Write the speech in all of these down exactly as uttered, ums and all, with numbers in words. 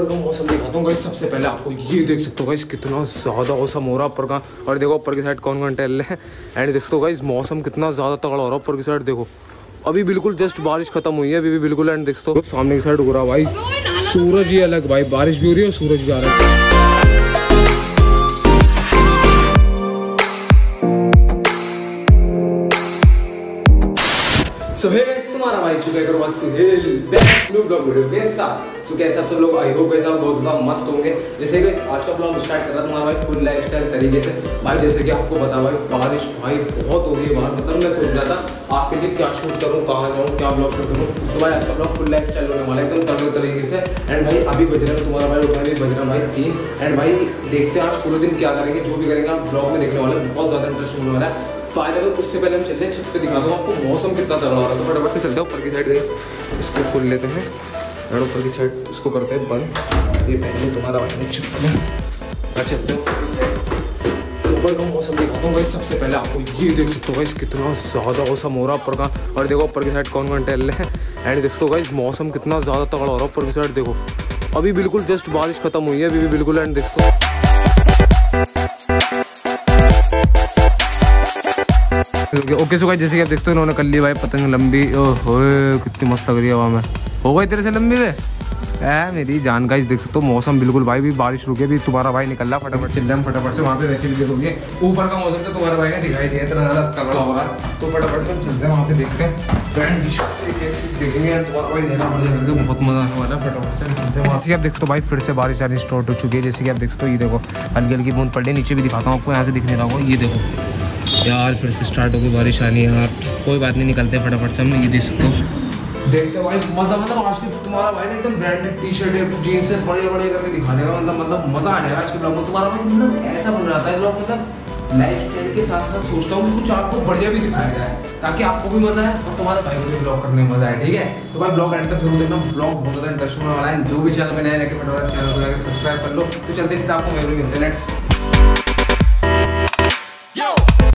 ऊपर का मौसम दिखाता हूँ गाइस। सबसे पहले आपको ये देख सकते हो गाइस कितना ज़्यादा मौसम हो रहा है ऊपर का, और देखो ऊपर की साइड कौन कौन टहल है। एंड देख सकते हो गाइस मौसम कितना ज़्यादा तगड़ा हो रहा है ऊपर की साइड। देखो अभी बिल्कुल जस्ट बारिश खत्म हुई है अभी भी बिल्कुल। एंड देख सकते हो सामने की साइड हो रहा भाई सूरज ही अलग भाई, बारिश भी हो रही है और सूरज भी आ रहा है। So, hey guys, तुम्हारा भाई चुका करो बस हिल बेस्ट न्यू ब्लॉग वीडियो के साथ। सो कैसे आप सब लोग, आई होप आप बहुत ज़्यादा मस्त होंगे। जैसे कि आज का ब्लॉग स्टार्ट कर रहा हूँ भाई फुल लाइफस्टाइल तरीके से भाई। जैसे कि आपको बता भाई बारिश भाई बहुत हो रही है बाहर, मतलब मैं सोच रहा था आपके लिए क्या शूट करूँ, कहाँ जाऊँ, क्या ब्लॉग शूट करूँ। तो भाई आज का ब्लॉग फुल लाइफ स्टाइल होने वाला है एकदम तगड़े तरीके से। एंड भाई अभी बज रहा है तुम्हारा भाई उठा भी बज रहा भाई तीन। एंड भाई देखते हैं आज पूरे दिन क्या करेंगे, जो भी करेंगे आप ब्लॉग में देखने वाले, बहुत ज़्यादा इंटरेस्टिंग होने वाला है। फायदा है उससे पहले हम चलने छत पे दिखा दूँ आपको मौसम कितना तगड़ा हो रहा है। तो फटाफट से चलते हैं ऊपर की साइड गए, इसको खोल लेते हैं और ऊपर की साइड इसको करते हैं बंद। ये पहले तुम्हारा भाई ने छत में और चलते हैं ऊपर की साइड। ऊपर का मौसम दिखाता हूँ गाइस। सबसे पहले आपको ये देख सकते हो गाइस कितना ज़्यादा मौसम हो रहा है ऊपर का, और देखो ऊपर की साइड कौन कौन टहल है। एंड देख सकते हो गाइस मौसम कितना ज़्यादा तगड़ा हो रहा है ऊपर की साइड। देखो अभी बिल्कुल जस्ट बारिश खत्म हुई है अभी भी बिल्कुल। एंड देखो ओके सो गाइस जैसे कि आप देखते हो इन्होंने कर ली भाई पतंग लंबी। ओहो कितनी मस्त लग रही है हवा में। हो गई तेरे से लंबी वे ऐ मेरी जान। गाइस देख सकते हो मौसम बिल्कुल भाई भी बारिश रुके भी तुम्हारा भाई निकल रहा फटाफट से लम फटाफट से। वहाँ पे वैसे भी देखोगे ऊपर का मौसम तो तुम्हारा भाई ने दिखाई दिया इतना ज़्यादा तगड़ा हो रहा है। तो फटाफट से हम चलते हैं वहाँ पे देखते हैं फ्रेंड देखेंगे तुम्हारा भाई लेना मजा करके बहुत मज़ा आने वाला है। फटाफट से चलते हैं वहाँ से। आप देखते हो भाई फिर से बारिश आनी स्टार्ट हो चुकी है। जैसे कि आप देखते हो ये देखो हल्की हल्की बूंद पड़ रही है। नीचे भी दिखाता हूँ आपको, यहाँ से दिख नहीं रहा होगा। ये देखो यार फिर से स्टार्ट होगी बारिश आनी यार। कोई बात नहीं निकलते फटाफट से। हम ये देख सकते हो देखते भाई मज़ा, मतलब आज की तुम्हारा भाई ने एकदम ब्रांडेड टी शर्ट जीन्स बढ़िया बढ़िया करके दिखा देगा। मतलब मतलब मज़ा आने आज के ब्लॉग में तुम्हारा भाई मतलब ऐसा बन रहा था ब्लॉग, मतलब लाइफ स्टाइल के साथ साथ सोचता हूँ कुछ आपको बढ़िया भी दिखाया गया है ताकि आपको भी मज़ा आए और तुम्हारे भाई को भी ब्लॉग करने में मज़ा आए। ठीक है तो भाई ब्लॉग एंड तक जरूर देखना, ब्लॉग बहुत ज़्यादा इंटरेस्टिंग होने वाला है। जो भी चैनल बनाया लेके फटाफट चैनल को जाकर सब्सक्राइब कर लो। तो चलते सीधा आपको इंटरनेट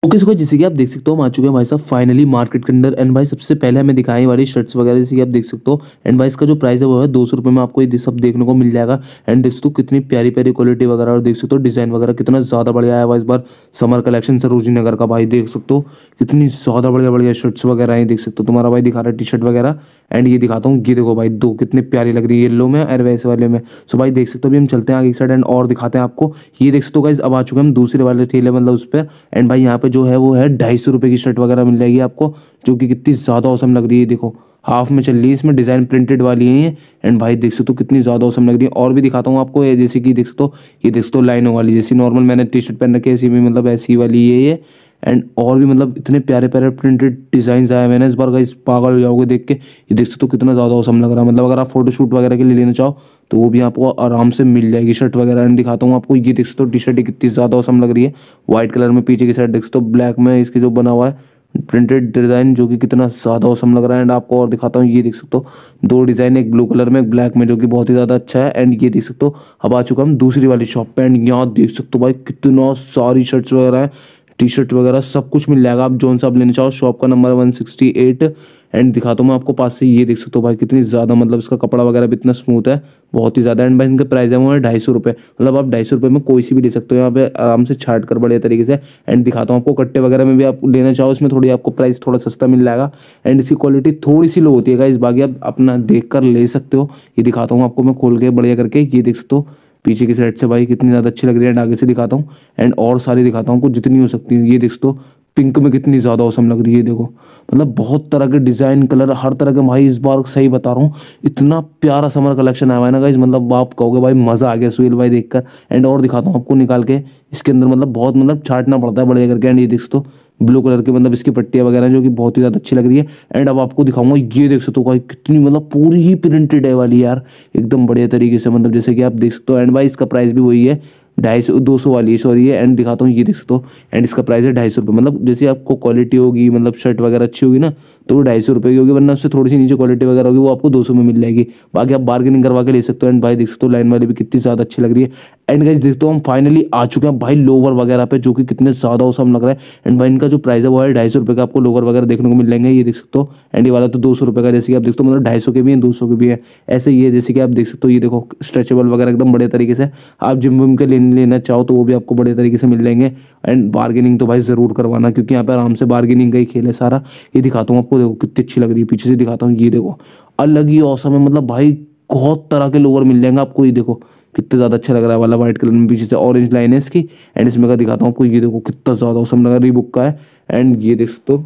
ओके सो गाइस जैसे कि आप देख सकते हो हम आ चुके हैं भाई साहब फाइनली मार्केट के अंदर। एंड भाई सबसे पहले हमें दिखाई वाली शर्ट्स वगैरह जैसे कि आप देख सकते हो। एंड भाई इसका जो प्राइस है वो है दो सौ रुपये में आपको ये सब देखने को मिल जाएगा। एंड देख सकते हो कितनी प्यारी प्यारी क्वालिटी वगैरह, और देख सकते हो डिज़ाइन वगैरह कितना ज़्यादा बढ़िया आया हुआ इस बार समर कलेक्शन सरोजिनी नगर का। भाई देख सकते हो कितनी ज़्यादा बढ़िया बढ़िया शर्ट्स वगैरह हैं। देख सकते हो तुम्हारा भाई दिखा रहा है टी शर्ट वगैरह। एंड ये दिखाता हूँ ये देखो भाई दो कितने प्यारी लग रही है येलो में और वैसे वाले में। सो भाई देख सकते हो अभी हम चलते हैं आगे साइड एंड और दिखाते हैं आपको। ये देख सकते हो गाइस अब आ चुके हम दूसरे वाले ठेले मतलब उस पर। एंड भाई यहाँ पे जो है वो है ढाई सौ रुपये की शर्ट वगैरह मिल जाएगी आपको, जो कि कितनी ज़्यादा औसम लग रही है। देखो हाफ में चल रही है, इसमें डिज़ाइन प्रिंटेड वाली है ये। एंड भाई देख सकते हो कितनी ज़्यादा औसम लग रही है। और भी दिखाता हूँ आपको, जैसे कि देख सकते हो ये देख सकते हो लाइनों वाली, जैसी नॉर्मल मैंने टी शर्ट पहन रखी है ऐसी भी मतलब ऐसी वाली है ये। एंड और भी मतलब इतने प्यारे प्यारे प्रिंटेड डिज़ाइन आए मैंने इस बार गाइस, पागल हो जाओगे देख के। ये देख सकते हो कितना ज़्यादा औसम लग रहा है, मतलब अगर आप फोटोशूट वगैरह के लिए लेना चाहो तो वो भी आपको आराम से मिल जाएगी शर्ट वगैरह। एंड दिखाता हूँ आपको ये देख सकते हो टी शर्ट कितनी ज़्यादा औसम लग रही है। वाइट कलर में पीछे की साइड देख सकते हो ब्लैक में इसके जो बना हुआ है प्रिंटेड डिज़ाइन, जो कि कितना ज़्यादा औसम लग रहा है। एंड आपको और दिखाता हूँ ये देख सकते हो दो डिज़ाइन, एक ब्लू कलर में एक ब्लैक में, जो कि बहुत ही ज़्यादा अच्छा है। एंड ये देख सकते हो अब आ चुका हम दूसरी वाली शॉप पर। एंड यहाँ देख सकते हो भाई कितना सारी शर्ट्स वगैरह हैं, टी शर्ट वगैरह सब कुछ मिल जाएगा। आप जोन सा आप लेना चाहो। शॉप का number one sixty eight. And दिखाता हूँ मैं आपको पास से। ये देख सकते हो भाई कितनी ज़्यादा मतलब इसका कपड़ा वगैरह भी इतना स्मूथ है बहुत ही ज़्यादा। एंड भाई इनका प्राइस है वो है ढाई सौ रुपये, मतलब आप ढाई सौ रुपये में कोई सी भी ले सकते हो यहाँ पे आराम से छाट कर बढ़िया तरीके से। एंड दिखाता हूँ आपको कट्टे वगैरह में भी आप लेना चाहो, इसमें थोड़ी आपको प्राइस थोड़ा सस्ता मिल जाएगा। एंड इसकी क्वालिटी थोड़ी सी लो होती है गाइस, बाकी आप अपना देख कर ले सकते हो। ये दिखाता हूँ आपको मैं खोल के बढ़िया करके। ये देख सकते हो पीछे की साइड से भाई कितनी ज़्यादा अच्छी लग रही है। एंड आगे से दिखाता हूँ एंड और सारी दिखाता हूँ कुछ जितनी हो सकती है। ये देख सकते हो पिंक में कितनी ज़्यादा औसम लग रही है। देखो मतलब बहुत तरह के डिज़ाइन कलर हर तरह के भाई, इस बार सही बता रहा हूँ इतना प्यारा समर कलेक्शन आया है ना गाइस, मतलब आप कहोगे भाई मज़ा आ गया सुहेल भाई देखकर। एंड और दिखाता हूँ आपको निकाल के, इसके अंदर मतलब बहुत मतलब छाटना पड़ता है बढ़िया करके। एंड ये देख सकते हो ब्लू कलर के मतलब इसकी पट्टियाँ वगैरह जो कि बहुत ही ज़्यादा अच्छी लग रही है। एंड अब आपको दिखाऊंगा ये देख सकते हो भाई कितनी मतलब पूरी ही प्रिंटेड है वाली यार, एकदम बढ़िया तरीके से मतलब जैसे कि आप देख सकते हो। एंड भाई इसका प्राइस भी वही है ढाई सौ दो सौ वाली सॉरी है। एंड दिखाता हूँ ये देख सकते हो एंड इसका प्राइस है ढाई सौ रुपये, मतलब जैसे आपको क्वालिटी होगी मतलब शर्ट वगैरह अच्छी होगी ना तो वो ढाई सौ रुपये की होगी, वरना उससे थोड़ी सी नीचे क्वालिटी वगैरह होगी वो आपको दो सौ में मिल जाएगी। बाकी आप बार्गेनिंग करवा के ले सकते हो। एंड भाई देख सकते हो लाइन वाली भी कितनी ज़्यादा अच्छी लग रही है। एंड गाइस देखते हो हम फाइनली आ चुके हैं भाई लोवर वगैरह पे, जो कि कितने ज़्यादा औसम लग रहा है। एंड भाई इनका जो प्राइस है वो है ढाई सौ रुपये का, आपको लोवर वगैरह देखने को मिल जाएंगे, ये देख सकते हो। एंड ये वाला तो दो सौ रुपये का, जैसे कि आप देखते हो, मतलब ढाई सौ के भी हैं, दो सौ के भी है, ऐसे ही है जैसे कि आप देख सकते हो। ये देखो स्ट्रेचेबल वगैरह एकदम बड़े तरीके से, आप जिम विम के लेना चाहो तो वो भी आपको बड़े तरीके से मिल जाएंगे। एंड बार्गेनिंग तो भाई ज़रूर करवाना, क्योंकि यहाँ पर आराम से बार्गेनिंग का ही खेल है सारा। ये दिखाता हूँ आपको, देखो कितनी अच्छी लग रही है, पीछे से दिखाता हूँ, ये देखो अलग ही औसम है। मतलब भाई बहुत तरह के लोवर मिल जाएंगे आपको, ये देखो कितना ज़्यादा अच्छा लग रहा है वाला व्हाइट कलर में, पीछे से ऑरेंज लाइन है इसकी। एंड इसमें का दिखाता हूँ आपको, ये देखो कितना ज़्यादा औसम लग रहा है, रीबुक का है। एंड ये देख सकते हो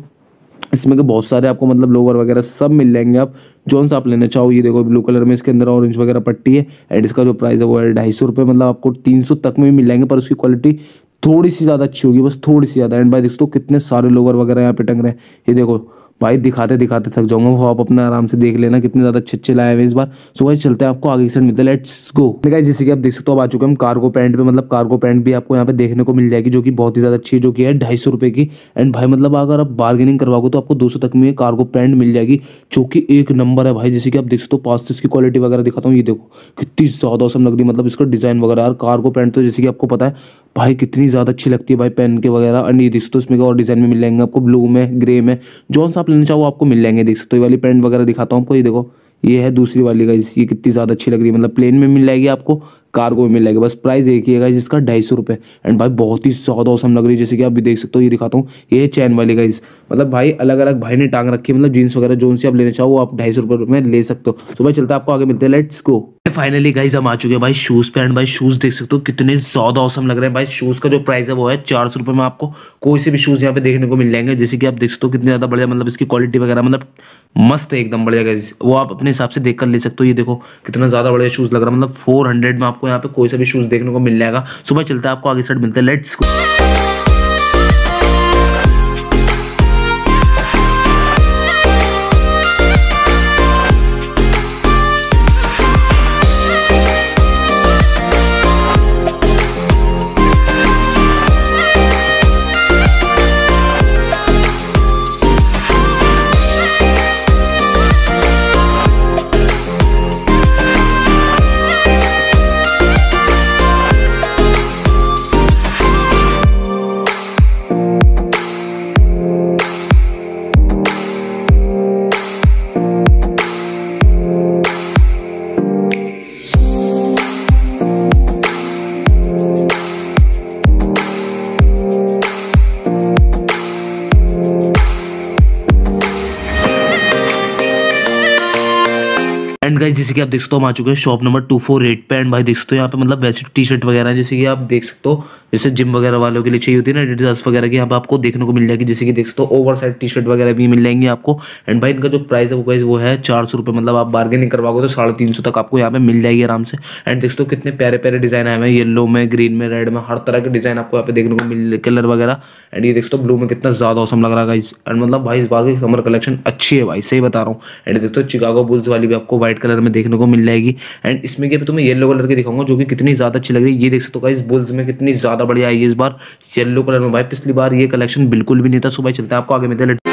इसमें के बहुत सारे आपको मतलब लोवर वगैरह सब मिल जाएंगे, आप जोन सा आप लेना चाहो। ये देखो ब्लू कलर में, इसके अंदर ऑरेंज वगैरह पट्टी है। एंड इसका जो प्राइस है वो है ढाई सौ रुपये, मतलब आपको तीन सौ तक में भी मिल जाएंगे, पर उसकी क्वालिटी थोड़ी सी ज़्यादा अच्छी होगी, बस थोड़ी सी ज़्यादा। एंड भाई देख सकते कितने सारे लोवर वगैरह यहाँ पे टंग रहे हैं, ये देखो भाई दिखाते दिखाते थक जाऊंगा, वो आप अपना आराम से देख लेना कितने ज़्यादा अच्छे अच्छे लाए हुए इस बार। सो भाई चलते हैं, आपको आगे की साइड मिलते हैं, लेट्स गो। गाइस जैसे कि आप देख सकते हो, आप आ चुके हम कार्गो पैंट पे, मतलब कार्गो पैंट भी आपको यहाँ पे देखने को मिल जाएगी, जो कि बहुत ही ज़्यादा अच्छी है, जो कि है ढाई सौ रुपये की। एंड भाई मतलब अगर आप बार्गेनिंग करवाओगे तो आपको दो सौ तक में कार्गो पैंट मिल जाएगी, जो कि एक नंबर है भाई। जैसे कि आप देख सकते हो, पास से इसकी क्वालिटी वगैरह दिखाता हूँ, ये देखो कितनी ज़्यादा औसम लग रही है, मतलब इसका डिज़ाइन वगैरह। और कार्गो पैंट तो जैसे कि आपको पता है भाई कितनी ज़्यादा अच्छी लगती है भाई पहन के वगैरह। एंड ये देख सकते हो इसमें और डिज़ाइन में मिल जाएंगे आपको, ब्लू में, ग्रे में, जो सा आप लेना चाहो आपको मिल जाएंगे। देख सकते हो ये वाली पैंट वगैरह दिखाता हूँ आपको, ये देखो ये है दूसरी वाली गाइस, ये कितनी ज़्यादा अच्छी लग रही है, मतलब प्लेन में मिल जाएगी आपको, कार्गो में मिल जाएगी, बस प्राइस एक ही है गाइस इसका ढाई सौ रुपये। एंड भाई बहुत ही ज़्यादा औसम लग रही है, जैसे कि आप भी देख सकते हो। ये दिखाता हूँ, ये चैन वाली गाइस, मतलब भाई अलग अलग भाई ने टांग रखी है, मतलब जीन्स वगैरह जोन से आप लेना चाहो आप ढाई सौ रुपये में ले सकते हो। सो भाई चलते हैं, आपको आगे मिलते हैं, लेट्स गो। फाइनली गाइस हम आ चुके हैं भाई शूज़ पे। एंड भाई शूज़ देख सकते हो कितने ज़्यादा औसम लग रहे हैं भाई। शूज़ का जो प्राइस है वो है चार सौ रुपये में, आपको कोई से भी शूज़ यहाँ पे देखने को मिल जाएंगे। जैसे कि आप देख सकते हो कितने ज़्यादा बढ़िया, मतलब इसकी क्वालिटी वगैरह मतलब मस्त है एकदम बढ़िया गाइस, वो आप अपने हिसाब से देख कर ले सकते हो। ये देखो कितना ज़्यादा बढ़िया शूज़ लग रहा है, मतलब फोर हंड्रेड में आपको यहाँ पे कोई सा भी शूज़ देखने को मिल जाएगा। सुबह चलता है, आपको आगे साइड मिलता है, लेट्स गो। एंड गाइस जैसे कि आप देख सकते हो हम आ चुके हैं shop number two four eight पे। एंड भाई देख सकते हो यहाँ पे मतलब वैसे टी शर्ट वगैरह, जैसे कि आप देख सकते हो जैसे जिम वगैरह वालों के लिए चाहिए होती है ना एडिडास वगैरह की, यहाँ पे आपको देखने को मिल जाएगी। जैसे कि देख सकते हो ओवर साइज टी शर्ट वगैरह भी मिल जाएंगी आपको। एंड भाई इनका जो प्राइस है वो गाइस वो है चार सौ रुपये, मतलब आप बार्गेनिंग करवाओगे तो साढ़े तीन सौ तक आपको यहाँ पे मिल जाएगी आराम से। एंड देख सकते हो कितने प्यारे प्यारे डिजाइन आए हैं, येलो में, ग्रीन में, रेड में, हर तरह के डिजाइन आपको यहाँ पे देखने को मिल, कलर वगैरह। एंड ये देख सकते हो ब्लू में कितना ज़्यादा औसम लग रहा है गाइस। एंड मतलब भाई इस बार की समर कलेक्शन अच्छी है भाई, सही बता रहा हूँ। एंड देख सकते हो शिकागो बुल्स वाली भी आपको व्हाइट कलर में देखने को मिल जाएगी। एंड इसमें क्या तुम्हें येलो कलर की दिखाऊंगा, जो कि कितनी ज्यादा अच्छी लग रही है। ये देख सकते हो गाइस बुल्स में कितनी ज्यादा बढ़िया आई है इस बार येलो कलर में भाई, पिछली बार ये कलेक्शन बिल्कुल भी नहीं था। सुबह चलते हैं, आपको आगे मिलते हैं।